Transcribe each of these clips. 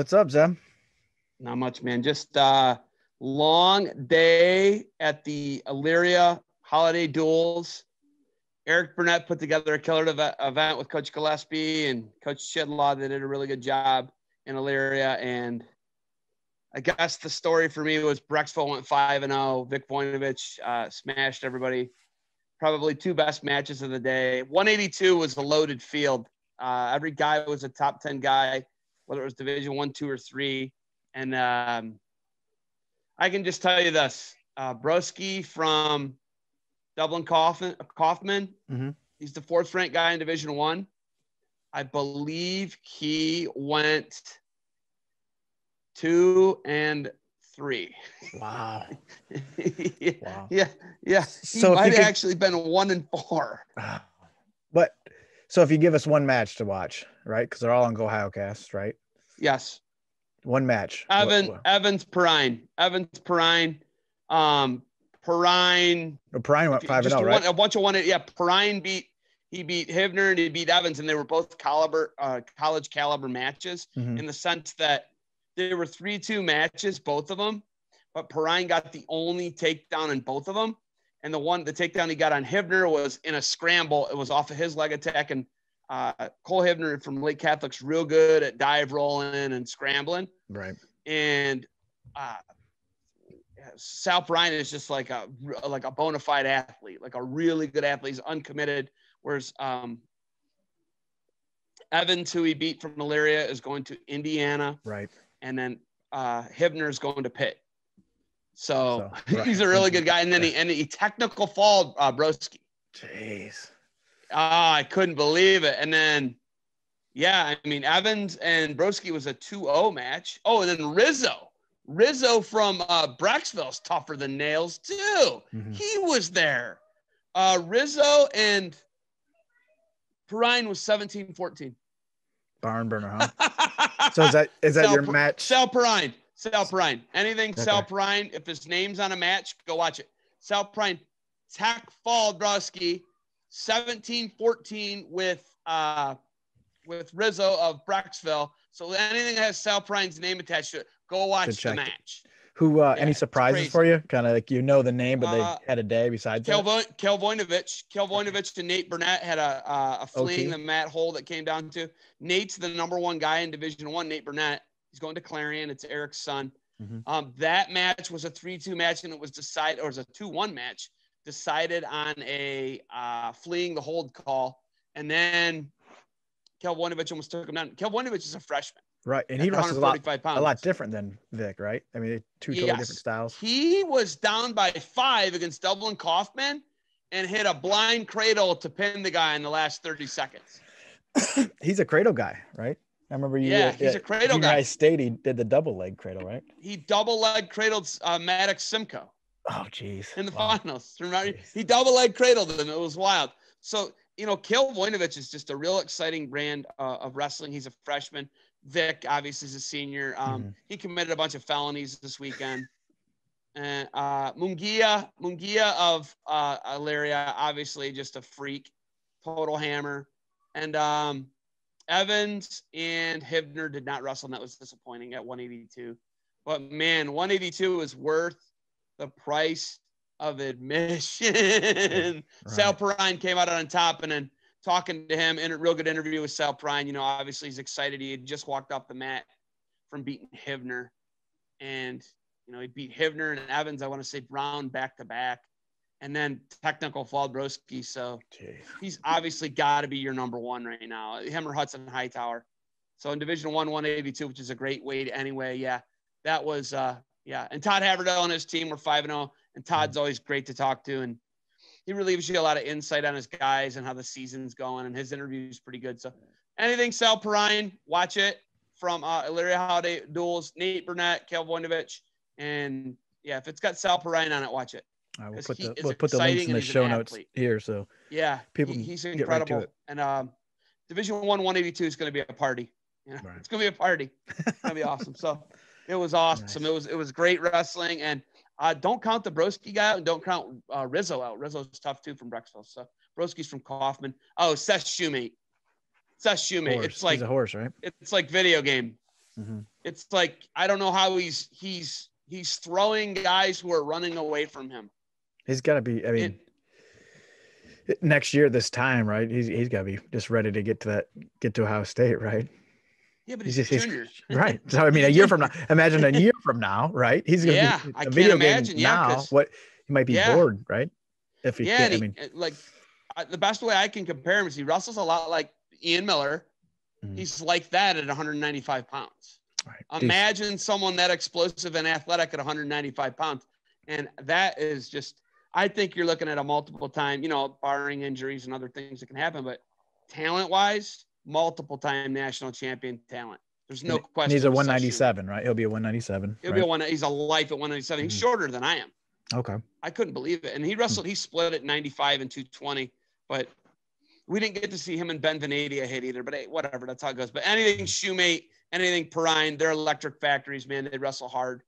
What's up, Zeb? Not much, man. Just long day at the Elyria Holiday Duels. Eric Burnett put together a killer event with Coach Gillespie and Coach Shidlaw. They did a really good job in Elyria. And I guess the story for me was Brecksville went 5-0. Vic Voinovich smashed everybody. Probably two best matches of the day. 182 was a loaded field. Every guy was a top 10 guy, whether it was Division I, II, or III. And I can just tell you this. Bruschi from Dublin Kaufman, mm-hmm. He's the fourth-ranked guy in Division I. I believe he went 2 and 3. Wow. Yeah, wow. Yeah. So he might have actually been 1 and 4. But so if you give us one match to watch, right? Because they're all on GoHiocast, right? Yes. One match. Evan Perrine. Perrine went 5-0, right? A bunch of 1-8. Yeah, Perrine beat Hibner and he beat Evans, and they were both college caliber matches, mm-hmm. in the sense that they were 3-2 matches, both of them. But Perrine got the only takedown in both of them, and the takedown he got on Hibner was in a scramble. It was off of his leg attack, and Cole Hibner from Lake Catholic's real good at dive rolling and scrambling. Right. And Sal Perrine is just like a bona fide athlete, like a really good athlete. He's uncommitted. Whereas Evans, who he beat from Elyria, is going to Indiana. Right. And then Hibner is going to Pitt. So right. He's a really good guy. And then he technical fouled Bruschi. Jeez. I couldn't believe it. And then, yeah, I mean, Evans and Bruschi was a 2-0 match. Oh, and then Rizzo from Brecksville's tougher than nails too. Mm-hmm. He was there. Rizzo and Perrine was 17-14. Barn burner, huh? So is that your match? Sal Perrine. Anything okay. Sal Perrine. If his name's on a match, go watch it. Sal Perrine tack fall Bruschi 17-14 with Rizzo of Brecksville. So anything that has Sal Perrine's name attached to it, go watch the match. Who? Yeah, any surprises for you? Kind of like, you know the name, but they had a day besides that. Kelbwinovich and Nate Burnett had a fleeing the mat hole that came down to. Nate's the number one guy in Division I. Nate Burnett. He's going to Clarion. It's Eric's son. Mm-hmm. That match was a 3-2 match, and it was decided, or it was a 2-1 match decided on a fleeing the hold call, and then Kelbwinovich almost took him down. Kelbwinovich is a freshman. Right, and he wrestles a lot different than Vic, right? I mean, two totally different styles. He was down by 5 against Dublin Kaufman and hit a blind cradle to pin the guy in the last 30 seconds. He's a cradle guy, right? I remember you. Yeah, he's a cradle guy. Ohio State, he did the double leg cradle, right? He double leg cradled Maddox Simcoe. Oh, geez. In the finals, remember? Geez. He double leg cradled him. It was wild. So, you know, Kale Voinovich is just a real exciting brand of wrestling. He's a freshman. Vic obviously is a senior. Mm-hmm. He committed a bunch of felonies this weekend. And Mungia of Elyria, obviously just a freak, total hammer. And Evans and Hibner did not wrestle, and that was disappointing at 182. But man, 182 is worth the price of admission. Right. Sal Perrine came out on top, and then talking to him in a real good interview with Sal Perrine, you know, obviously he's excited. He had just walked off the mat from beating Hibner, and, you know, he beat Hibner and Evans, I want to say Brown, back to back, and then technical fouled Bruschi. So he's obviously got to be your number one right now, him or Hudson Hightower. So in Division I, 182, which is a great weight anyway. Yeah, that was, And Todd Haverdell and his team were 5-0, and Todd's always great to talk to. And he really gives you a lot of insight on his guys and how the season's going, and his interview is pretty good. So anything Sal Perrine, watch it from Elyria Holiday Duels, Nate Burnett, Kale Voinovich. And, yeah, if it's got Sal Perrine on it, watch it. All right, we'll put the links in the show notes here. So, yeah, he's incredible. Right, and Division I, 182 is going to be a party. You know? Right. It's going to be a party. It's going to be awesome. So it was awesome. Nice. It was great wrestling. And don't count the Bruschi guy out, and don't count Rizzo out. Rizzo's tough, too, from Brecksville. So Brosky's from Kaufman. Oh, Seth Shumate. It's like a horse, right? It's like video game. Mm-hmm. It's like, I don't know how he's throwing guys who are running away from him. He's got to be, I mean, next year this time, right? He's got to be just ready to get to Ohio State, right? Yeah, but he's junior. Right. So, I mean, imagine a year from now, right? He's going to be a video game now. He might be bored, right? If he can. The best way I can compare him is he wrestles a lot like Ian Miller. Mm. He's like that at 195 pounds. Right. Imagine someone that explosive and athletic at 195 pounds. And that is just, I think you're looking at a multiple time, barring injuries and other things that can happen, but talent wise, multiple time national champion talent. There's no question. He's a 197, right? He'll be a 197. He's a life at 197. Mm-hmm. He's shorter than I am. Okay. I couldn't believe it. And he split at 95 and 220, but we didn't get to see him and Benvenadia hit either, but hey, whatever, that's how it goes. But anything Shumate, anything Perrine, they're electric factories, man. They wrestle hard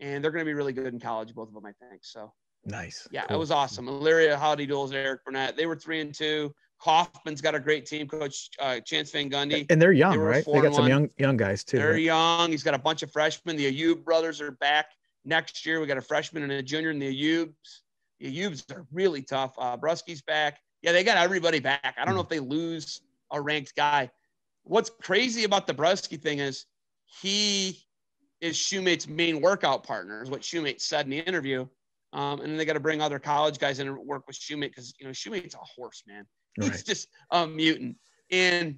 and they're going to be really good in college, both of them, I think. So nice. Yeah, cool. It was awesome. Elyria Holiday Duels, Eric Burnett. They were 3-2. Kaufman's got a great team, Coach Chance Van Gundy. And they're young, right? They got some young guys too. They're young. He's got a bunch of freshmen. The Ayoub brothers are back next year. We got a freshman and a junior in the Ayoubs. The Ayoubs are really tough. Bruschi's back. Yeah, they got everybody back. I don't know if they lose a ranked guy. What's crazy about the Bruschi thing is he is Shumate's main workout partner, is what Shumate said in the interview. And then they got to bring other college guys in and work with Shumate because, Shumate's a horse, man. Right. He's just a mutant. And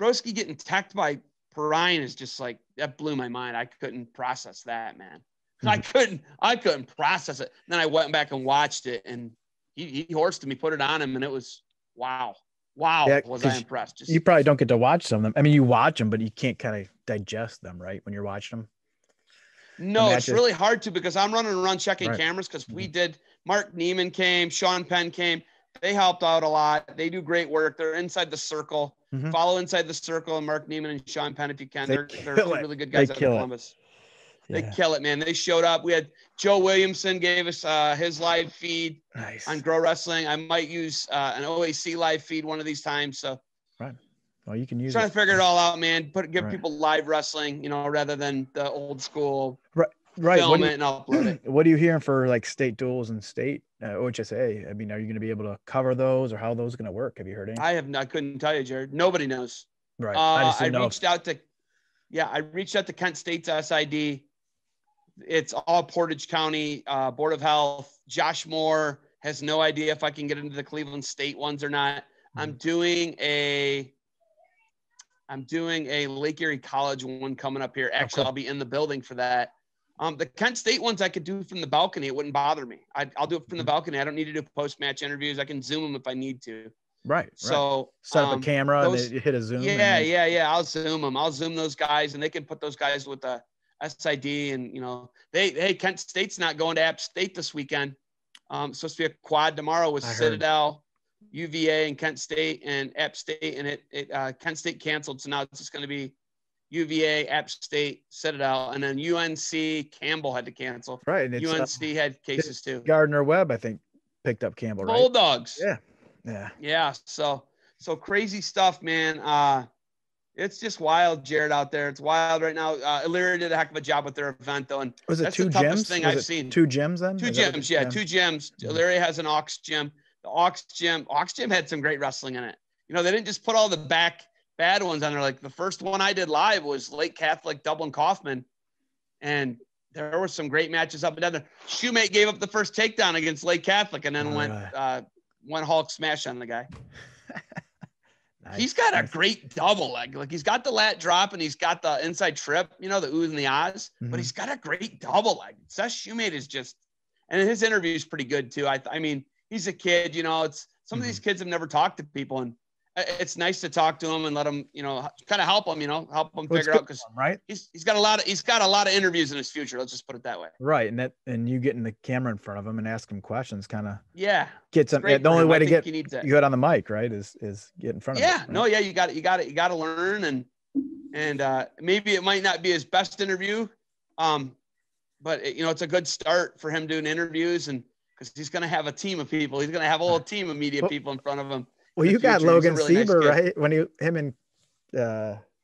Bruschi getting teched by Perrine is just like, that blew my mind. I couldn't process that, man. I couldn't process it. Then I went back and watched it, and he horsed me, put it on him, and it was, wow. Wow, yeah, was I impressed. You probably don't get to watch some of them. I mean, you watch them, but you can't kind of digest them, right, when you're watching them? No, it's really hard to because I'm running around checking cameras because we did – Mark Neiman came, Sean Penn came. They helped out a lot. They do great work. They're inside the circle. Mm-hmm. Follow inside the circle and Mark Neiman and Sean Penn if you can. They're really good guys out of Columbus. Yeah. They kill it, man. They showed up. We had Joe Williamson gave us his live feed on Grow Wrestling. I might use an OAC live feed one of these times. So, right. Well, you can use trying to figure it all out, man. Give people live wrestling, rather than the old school. Right. Film it and upload it. What are you hearing for like state duels and state OHSA? I mean, are you going to be able to cover those, or how are those going to work? Have you heard anything? I couldn't tell you, Jared. Nobody knows. Right. I reached out to Kent State's SID. It's all Portage County Board of Health. Josh Moore has no idea if I can get into the Cleveland State ones or not. I'm doing a Lake Erie College one coming up here. Actually, I'll be in the building for that. The Kent State ones I could do from the balcony. It wouldn't bother me. I'll do it from the balcony. I don't need to do post-match interviews. I can Zoom them if I need to. Right. So set up a camera and hit a Zoom. Yeah. I'll Zoom them. I'll Zoom those guys, and they can put those guys with the SID and, hey, Kent State's not going to App State this weekend. It's supposed to be a quad tomorrow with Citadel, UVA, and Kent State and App State. And Kent State canceled. So now it's just going to be UVA, App State, Citadel, and then UNC, Campbell had to cancel. Right. And UNC had cases too. Gardner Webb, I think, picked up Campbell, right? Bulldogs. Yeah. So crazy stuff, man. It's just wild, Jared, out there. It's wild right now. Elyria did a heck of a job with their event, though. And was it two gyms? Thing I've seen. Two gyms, then? Two gyms. Elyria has an aux gym. The aux gym had some great wrestling in it. They didn't just put all the bad ones on there. Like the first one I did live was Lake Catholic, Dublin Kaufman, and there were some great matches up and down there. Shumate gave up the first takedown against Lake Catholic, and then went Hulk smash on the guy. He's got a great double leg. Like he's got the lat drop and he's got the inside trip, the oohs and the ahs, but he's got a great double leg. Seth Shumate is just, and his interview is pretty good too. I mean, he's a kid, it's some of these kids have never talked to people, and it's nice to talk to him and let him, kind of help him figure out. Cause he's got a lot of interviews in his future. Let's just put it that way. Right. And you getting the camera in front of him and ask him questions kind of gets him. The only way to get you out on the mic, right, is get in front of him. Yeah. Right? No. Yeah. You got to learn. And maybe it might not be his best interview. But it's a good start for him doing interviews, and cause he's going to have a team of people. He's going to have a whole team of media people in front of him. Well, you got Logan Sieber, right? When him and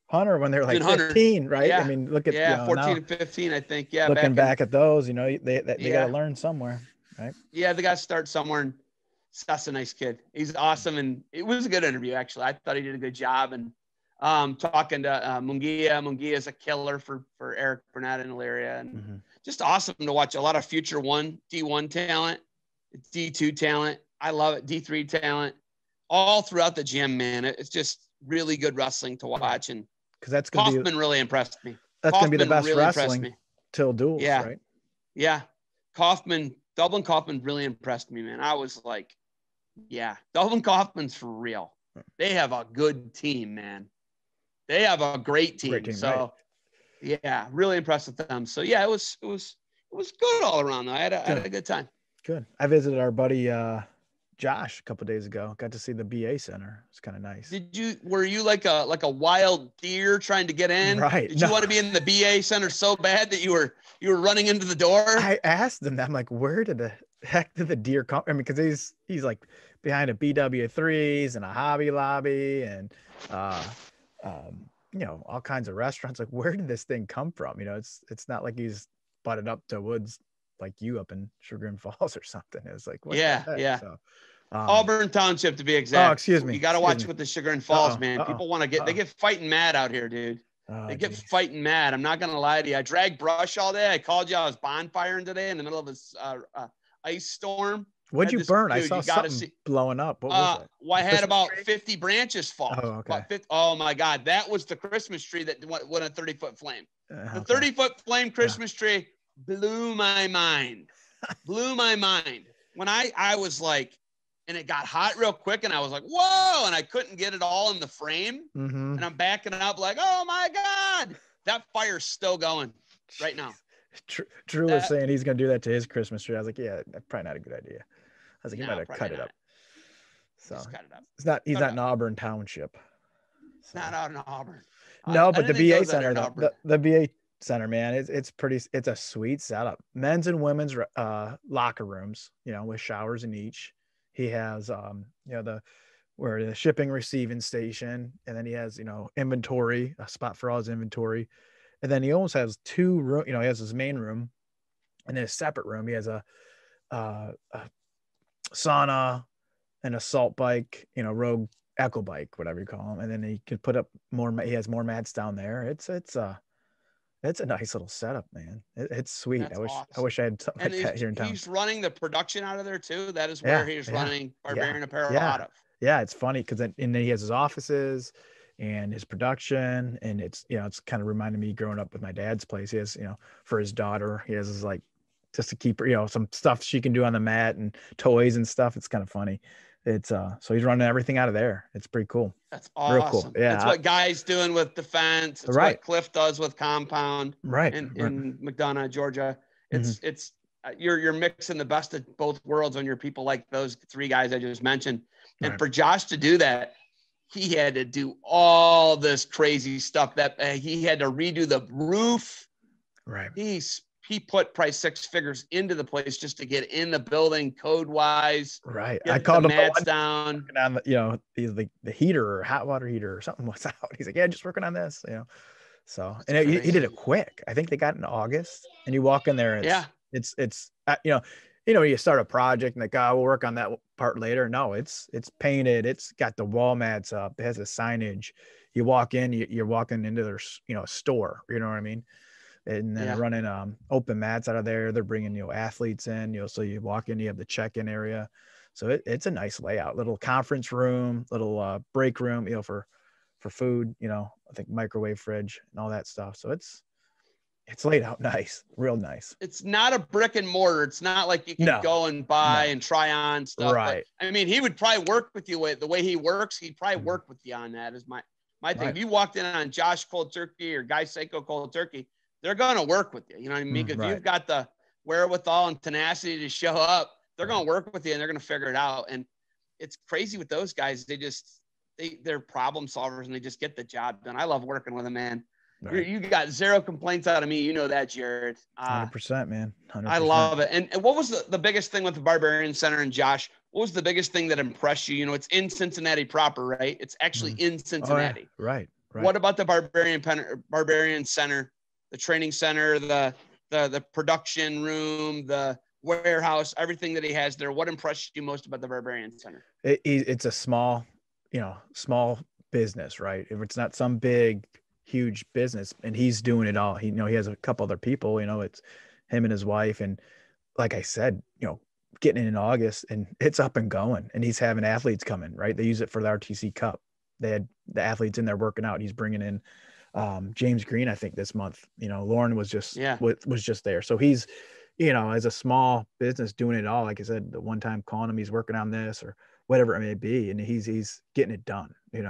Hunter when they're like 15, right? Yeah. I mean, look at 14 and 15, I think. Yeah, looking back at those, you know, they got to learn somewhere, right? Yeah, they got to start somewhere. And Seth's a nice kid. He's awesome, and it was a good interview actually. I thought he did a good job, and talking to Mungia is a killer for Eric Burnett and Elyria, and just awesome to watch. A lot of future D1 talent, D2 talent. I love it. D3 talent, all throughout the gym, man. It's just really good wrestling to watch, and because that's gonna Kaufman really impressed me. That's Kaufman gonna be the best really wrestling till duels, right? Yeah, Dublin Kaufman really impressed me, man. I was like, yeah, Dublin Kaufman's for real. They have a good team, man. They have a great team. So, right. Yeah, really impressed with them. So yeah, it was good all around though. I had a good time. Good. I visited our buddy Josh a couple of days ago. Got to see the BA Center. It's kind of nice. Were you like a wild deer trying to get in? Right. Did you want to be in the BA Center so bad that you were running into the door? I asked them that. I'm like, where did the heck did the deer come? I mean, because he's like behind a BW3s and a Hobby Lobby and you know, all kinds of restaurants. Like, where did this thing come from? You know, it's not like he's butted up to woods like you up in Chagrin Falls or something. It was like, what So, Auburn Township to be exact. Oh, excuse me. You got to watch with the Chagrin Falls, man. People want to they get fighting mad out here, dude. They get fighting mad. I'm not going to lie to you. I dragged Brush all day. I called you. I was bonfiring today in the middle of this ice storm. What'd you burn? Dude, I saw something blowing up. What was it? Well, I had about 50 branches fall. Oh, okay. Oh my God. That was the Christmas tree that went a 30-foot flame. The 30-foot flame Christmas tree blew my mind. When I was like, and it got hot real quick, and I was like, whoa, and I couldn't get it all in the frame. And I'm backing up like, oh my God, that fire's still going right now. Drew was saying he's going to do that to his Christmas tree. I was like, yeah, probably not a good idea. I was like, you better cut it up. So cut it up. He's not in Auburn Township. It's not out in Auburn. No, but the BA Center, the BA Center, man, it's a sweet setup. Men's and women's locker rooms, you know, with showers in each. He has, you know, the shipping receiving station, and then he has, you know, inventory, a spot for all his inventory. And then he almost has two rooms. You know, he has his main room, and then a separate room. He has a sauna and a salt bike, you know, rogue echo bike, whatever you call them. And then he could put up more. He has more mats down there. It's a nice little setup, man. It's sweet. That's awesome. I wish I had something like that here in town. He's running the production out of there too. That is where he's running Barbarian Apparel out of. Yeah, it's funny because then he has his offices and his production, and it's, you know, it's kind of reminded me growing up with my dad's place. He has, you know, for his daughter, he has his, like, just to keep her, you know, some stuff she can do on the mat and toys and stuff. It's kind of funny. It's so he's running everything out of there. It's pretty cool. That's awesome. Real cool. Yeah, that's what Guy's doing with Defense. It's right. What Cliff does with Compound. Right. In McDonough, Georgia. It's you're mixing the best of both worlds when you're people like those three guys I just mentioned. And for Josh to do that, he had to do all this crazy stuff that he had to redo the roof. Right. He put probably six figures into the place just to get in the building code wise. Right. I called him down. You know, the heater or hot water heater or something was out. He's like, yeah, just working on this, you know? So, and he did it quick. I think they got in August, and you walk in there and it's you know, you start a project and like, we'll work on that part later. No, it's painted. It's got the wall mats up. It has a signage. You walk in, you're walking into their, you know, store, you know what I mean? And then running open mats out of there. They're bringing, you know, athletes in, you know, so you walk in, you have the check-in area. So it's a nice layout, little conference room, little break room, you know, for food, you know, I think microwave, fridge and all that stuff. So it's laid out nice, real nice. It's not a brick and mortar. It's not like you can go and buy and try on stuff. Right. But, I mean, he would probably work with you the way he works. He'd probably work with you on that is my thing. If you walked in on Josh Cold Turkey or Guy Seiko Cold Turkey, they're going to work with you. You know what I mean? Because you've got the wherewithal and tenacity to show up, they're going to work with you and they're going to figure it out. And it's crazy with those guys. They're problem solvers and they just get the job done. I love working with them, man. Right. You got zero complaints out of me. You know that, Jared. 100%, man. 100%. I love it. And what was the biggest thing with the Barbarian Center and Josh? What was the biggest thing that impressed you? You know, it's in Cincinnati proper, right? It's actually in Cincinnati. Oh, yeah. Right. Right. What about the Barbarian Center, the training center, the production room, the warehouse, everything that he has there? What impressed you most about the Barbarian Center? It's a small, small business, right? If it's not some big, huge business, and he's doing it all. He has a couple other people. It's him and his wife, and like I said, getting in August, and it's up and going, and he's having athletes coming, right? They use it for the RTC Cup. They had the athletes in there working out. He's bringing in James Green, I think, this month. Lauren was just was just there. So he's, as a small business, doing it all. Like I said, the one time calling him, he's working on this or whatever it may be, and he's getting it done. He's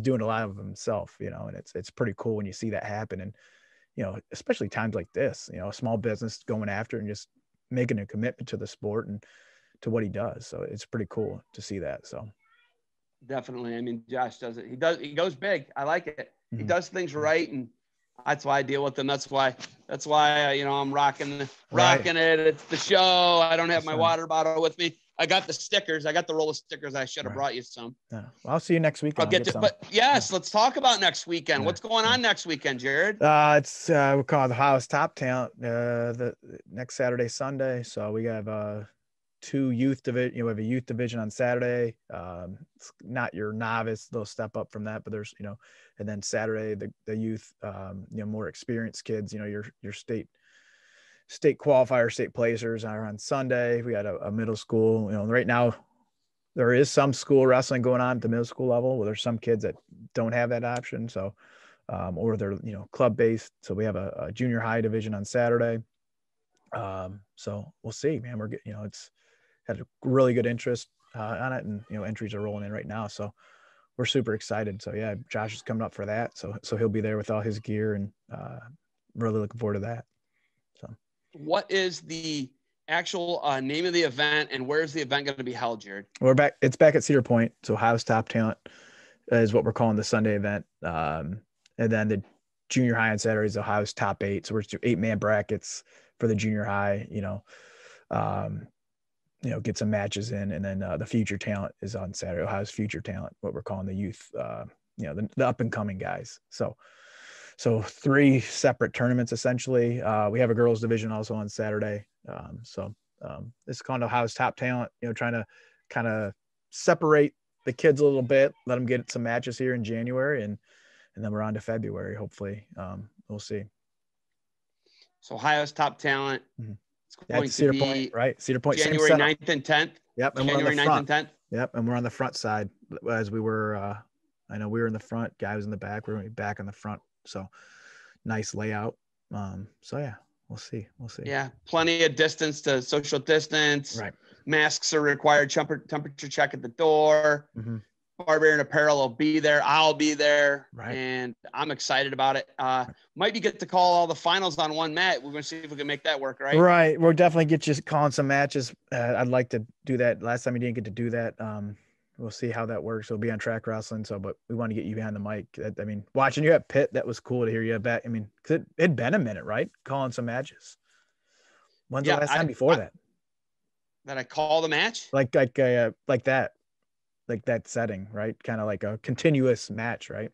doing a lot of himself. And it's pretty cool when you see that happen, and especially times like this. A small business going after and just making a commitment to the sport and to what he does. So it's pretty cool to see that. So. Definitely. I mean, Josh does it. He goes big. I like it. He does things right. And that's why I deal with them. That's why, I'm rocking it. It's the show. I don't have my water bottle with me. I got the stickers. I got the roll of stickers. I should have brought you some. Yeah. Well, I'll see you next weekend. Let's talk about next weekend. Yeah. What's going on next weekend, Jared? We're called Ohio's Top Talent, the next Saturday, Sunday. So we have, two youth division. We have a youth division on Saturday. It's not your novice; they'll step up from that. But there's, and then Saturday the youth, more experienced kids. Your state qualifier, state placers are on Sunday. We got a middle school. Right now there is some school wrestling going on at the middle school level. Where there's some kids that don't have that option, so or they're club based. So we have a junior high division on Saturday. So we'll see, man. We're getting, it's had a really good interest on it, and entries are rolling in right now, so we're super excited. So yeah, Josh is coming up for that, so he'll be there with all his gear, and really looking forward to that. So what is the actual name of the event, and where's the event going to be held, Jared? It's back at Cedar Point. So Ohio's Top Talent is what we're calling the Sunday event, and then the junior high on Saturday is Ohio's Top 8. So we're doing 8-man brackets for the junior high, get some matches in, and then the future talent is on Saturday. Ohio's future talent, what we're calling the youth, the up and coming guys. So 3 separate tournaments essentially. We have a girls division also on Saturday. This is called Ohio's Top Talent. Trying to kind of separate the kids a little bit, let them get some matches here in January, and then we're on to February. Hopefully, we'll see. So Ohio's Top Talent. Mm-hmm. Cedar Point, January 9th and 10th. Yep. And January 9th and 10th. Yep. And we're on the front side, as we were, I know we were in the front, guy was in the back. We're going to be back on the front. So nice layout. So yeah, we'll see. Yeah. Plenty of distance to social distance. Right. Masks are required. Temperature check at the door. Mm-hmm. Barbarian Apparel will be there. I'll be there. Right. And I'm excited about it. Might be good to call all the finals on one mat. We're going to see if we can make that work, right? Right. We'll definitely get you calling some matches. I'd like to do that. Last time we didn't get to do that. We'll see how that works. We'll be on Track Wrestling. So, but we want to get you behind the mic. Watching you at Pitt, that was cool to hear you back. Cause it'd been a minute, right? Calling some matches. When's the last time before that? That I call the match? Like that. Like that setting, right? Kind of like a continuous match, right?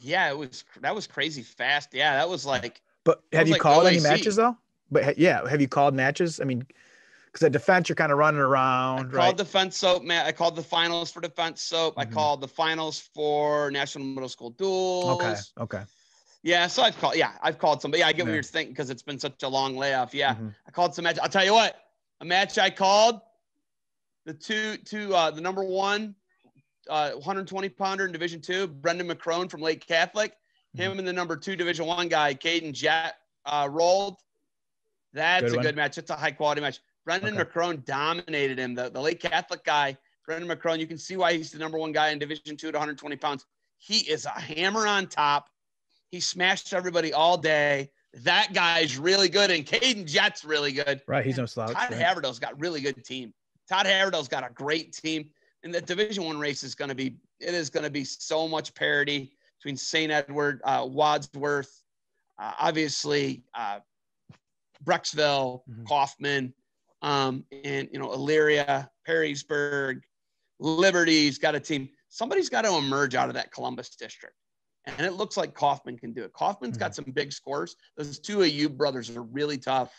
Yeah, that was crazy fast. Yeah, that was like. But have you called any matches though? But yeah, have you called matches? Because at defense you're kind of running around. I called defense soap, man. I called the finals for defense soap. Mm-hmm. I called the finals for national middle school duels. Okay. Yeah, so I've called somebody. Yeah, I get what you're thinking because it's been such a long layoff. Yeah, mm-hmm. I called some matches. I'll tell you what, a match I called. The the number one, 120 pounder in Division II, Brendan McCrone from Lake Catholic, him and the number 2 Division I guy, Caden Jett, rolled. That's a good match. It's a high quality match. Brendan McCrone dominated him. The Lake Catholic guy, Brendan McCrone, you can see why he's the number 1 guy in Division II at 120 pounds. He is a hammer on top. He smashed everybody all day. That guy's really good, and Caden Jett's really good. Right, he's no slouch. Todd Haverdale's got a really good team. Todd Haverdale's got a great team, and the Division I race is going to be – it is going to be so much parity between St. Edward, Wadsworth, obviously Brecksville, Kaufman, and, Elyria, Perrysburg, Liberty's got a team. somebody's got to emerge out of that Columbus district. And it looks like Kaufman can do it. Kaufman's got some big scores. Those two Ayoub brothers are really tough.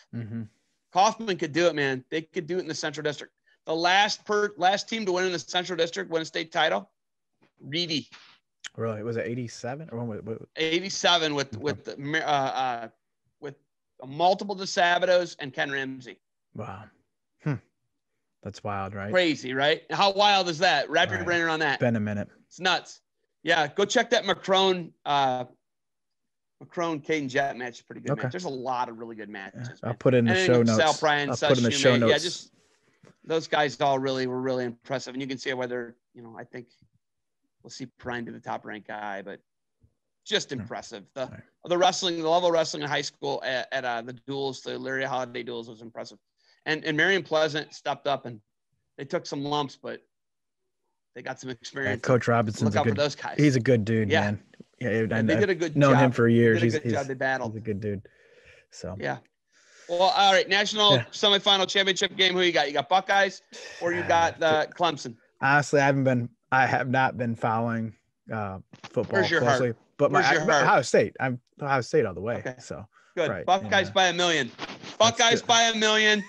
Kaufman could do it, man. They could do it in the Central District. The last team to win in the Central District, win a state title, Reedy. Really? Was it 87? Or what? 87 with multiple DeSabatos and Ken Ramsey. Wow. That's wild, right? Crazy, right? How wild is that? Wrap your brain around that. Been a minute. It's nuts. Yeah, go check that Macron-Caden Jett match. It's a pretty good match. There's a lot of really good matches. Yeah, I'll put it in the show notes. Sal Perrine, I'll put in the show notes. Yeah, just those guys all really were really impressive. And you can see whether, you know, I think we'll see Perrine be the top-ranked guy, but just impressive. The wrestling, the level of wrestling in high school at the duels, the Elyria Holiday Duels was impressive. And Marion Pleasant stepped up, and they took some lumps, but they got some experience. Yeah, Coach Robinson's look out for those guys. He's a good dude, man. Yeah, they did a good job. Known him for years. They battled. He's a good dude. So yeah. Well, all right. National semifinal championship game. Who you got? You got Buckeyes, or you got Clemson? Honestly, I have not been following football closely. But Ohio State. I'm Ohio State all the way. Okay. So good. Right, Buckeyes by a million. Buckeyes by a million.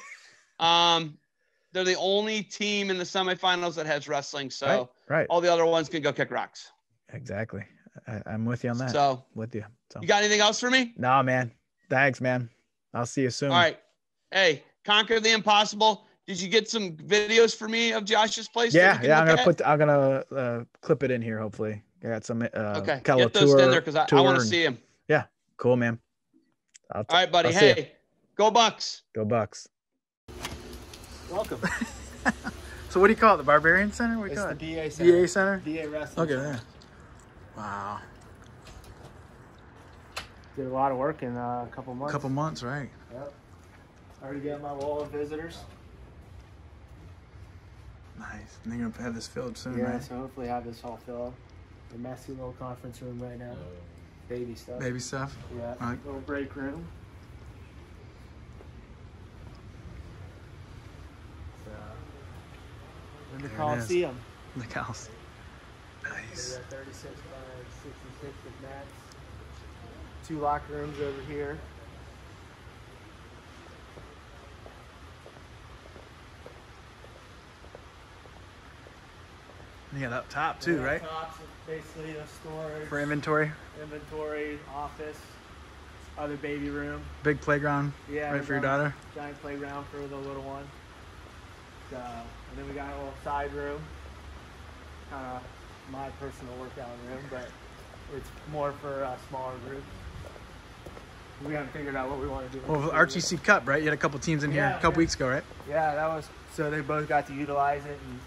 They're the only team in the semifinals that has wrestling, so all the other ones can go kick rocks. Exactly. I'm with you on that. So with you. So. You got anything else for me? No, man. Thanks, man. I'll see you soon. All right. Hey, conquer the impossible. Did you get some videos for me of Josh's place? Yeah. I'm gonna clip it in here. Hopefully, I got some. Okay. Get those in there because I want to see him. Yeah. Cool, man. All right, buddy. Hey, go Bucks. Go Bucks. Welcome. So what do you call it? The Barbarian Center? What do you call it? The BA Center. BA Center? BA Wrestling. Look at that. Wow. Did a lot of work in a couple months. Right. Yep. Already got my wall of visitors. Nice. And then you're going to have this filled soon, right? Yeah, so hopefully have this all filled. The messy little conference room right now. Baby stuff. Yeah. Right. Little break room. In the Coliseum. Nice. 36 by 66 of mats. Two locker rooms over here. Yeah, up top too, right? Up top, so basically the storage. For inventory. Office, other baby room. Big playground. Yeah. Right for your daughter. Giant playground for the little one. And then we got a little side room, kind of my personal workout room, but it's more for smaller groups. We haven't figured out what we want to do. Well, RTC Cup, right? You had a couple teams in here a couple weeks ago, right? Yeah, that was so they both got to utilize it. And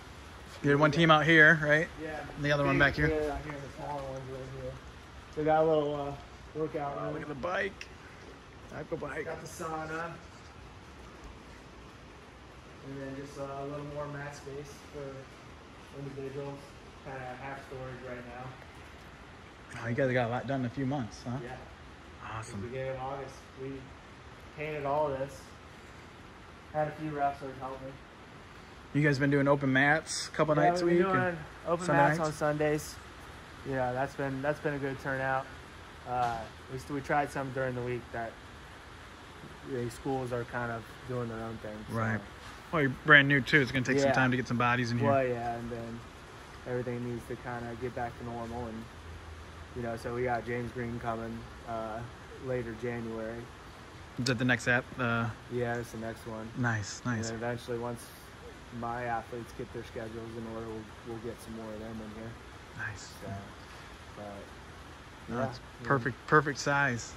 you had one team out here, right? Yeah. And the other one back here. Yeah, out here, the smaller ones right here. So we got a little workout room. Look at the bike. Got the sauna. And then just a little more mat space for individuals, kind of half storage right now. Oh, you guys got a lot done in a few months, huh? Yeah. Awesome. We began in August. We painted all of this. Had a few wrestlers help me. You guys been doing open mats a couple nights a week? Yeah, we've been doing open mats on Sundays. Yeah, that's been a good turnout. We tried some during the week that the schools are kind of doing their own thing. So. Right. Well, you're brand new, too. It's going to take some time to get some bodies in here. Well, yeah, and then everything needs to kind of get back to normal. And, you know, so we got James Green coming later January. Is that the next app? Yeah, it's the next one. Nice. And eventually, once my athletes get their schedules in order, we'll get some more of them in here. Nice. So, but, no, it's perfect size.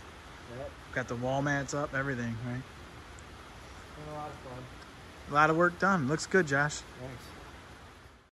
Yep. Got the wall mats up, everything, right? It's been a lot of fun. A lot of work done. Looks good, Josh. Thanks.